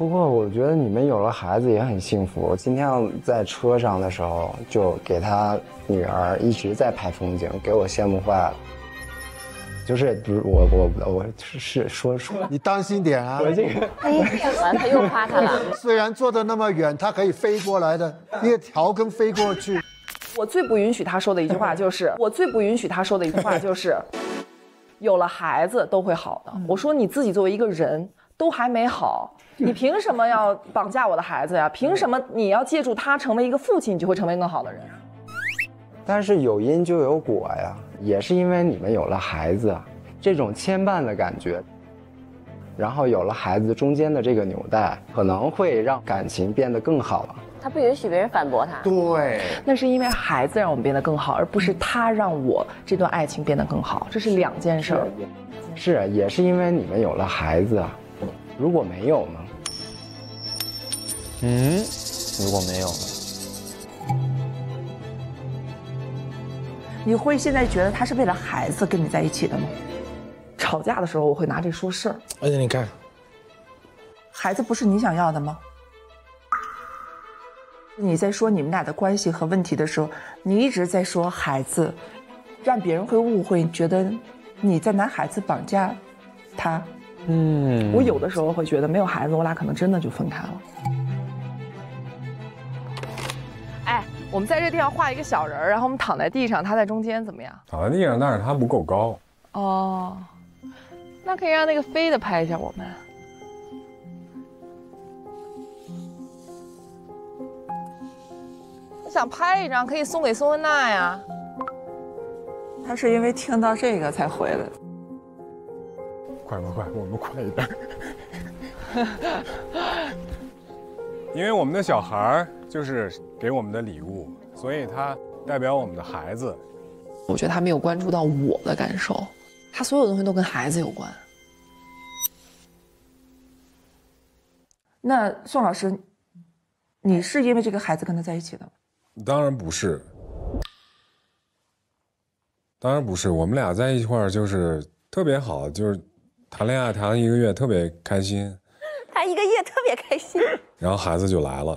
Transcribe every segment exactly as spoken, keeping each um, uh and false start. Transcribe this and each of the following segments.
不过我觉得你们有了孩子也很幸福。今天在车上的时候，就给他女儿一直在拍风景，给我羡慕坏了。就是不是我我我是说说你当心点啊！我这个哎，怎么他又夸他了？虽然坐得那么远，他可以飞过来的，你也调跟飞过去。我最不允许他说的一句话就是，我最不允许他说的一句话就是，有了孩子都会好的。我说你自己作为一个人都还没好，你凭什么要绑架我的孩子呀？凭什么你要借助他成为一个父亲，你就会成为更好的人？但是有因就有果呀。也是因为你们有了孩子，这种牵绊的感觉，然后有了孩子中间的这个纽带，可能会让感情变得更好了。他不允许别人反驳他。对，那是因为孩子让我们变得更好，而不是他让我这段爱情变得更好，这是两件事儿。是，也是因为你们有了孩子，如果没有呢？嗯，如果没有呢？你会现在觉得他是为了孩子跟你在一起的吗？吵架的时候我会拿这说事儿。而且你看，孩子不是你想要的吗？你在说你们俩的关系和问题的时候，你一直在说孩子，让别人会误会，觉得你在拿孩子绑架他。嗯，我有的时候会觉得没有孩子，我俩可能真的就分开了。哎。我们在这地方画一个小人儿，然后我们躺在地上，他在中间，怎么样？躺在地上，但是他不够高。哦，那可以让那个飞的拍一下我们。我想拍一张，可以送给宋恩娜呀。他是因为听到这个才回来的。快快快，我们快一点！因为我们的小孩儿就是给我们的礼物，所以他代表我们的孩子。我觉得他没有关注到我的感受，他所有东西都跟孩子有关。那宋老师，你是因为这个孩子跟他在一起的吗？当然不是，当然不是。我们俩在一块儿就是特别好，就是谈恋爱谈了一个月，特别开心。谈一个月特别开心。然后孩子就来了，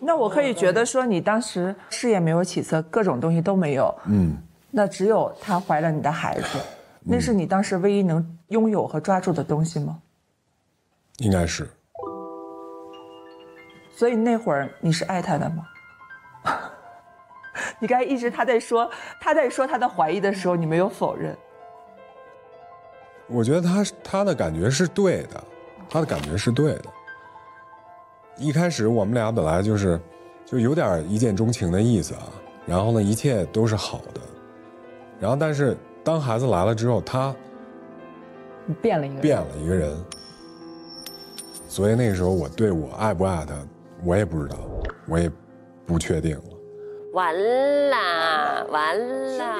那我可以觉得说你当时事业没有起色，各种东西都没有，嗯，那只有她怀了你的孩子，嗯、那是你当时唯一能拥有和抓住的东西吗？应该是。所以那会儿你是爱她的吗？你刚才一直她在说她在说她的怀疑的时候，你没有否认。我觉得她她的感觉是对的，她的感觉是对的。一开始我们俩本来就是，就有点一见钟情的意思啊。然后呢，一切都是好的。然后，但是当孩子来了之后，他变了一个人，变了一个人。所以那个时候，我对我爱不爱他，我也不知道，我也不确定了。完啦，完啦！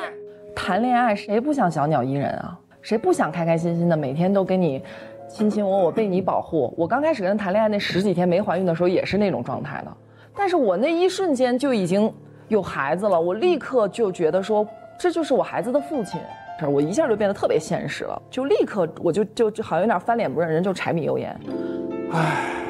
谈恋爱谁不想小鸟依人啊？谁不想开开心心的，每天都给你亲亲我我，被你保护。我刚开始跟他谈恋爱那十几天没怀孕的时候也是那种状态的，但是我那一瞬间就已经有孩子了，我立刻就觉得说这就是我孩子的父亲，我一下就变得特别现实了，就立刻我就就就好像有点翻脸不认人，就柴米油盐。唉。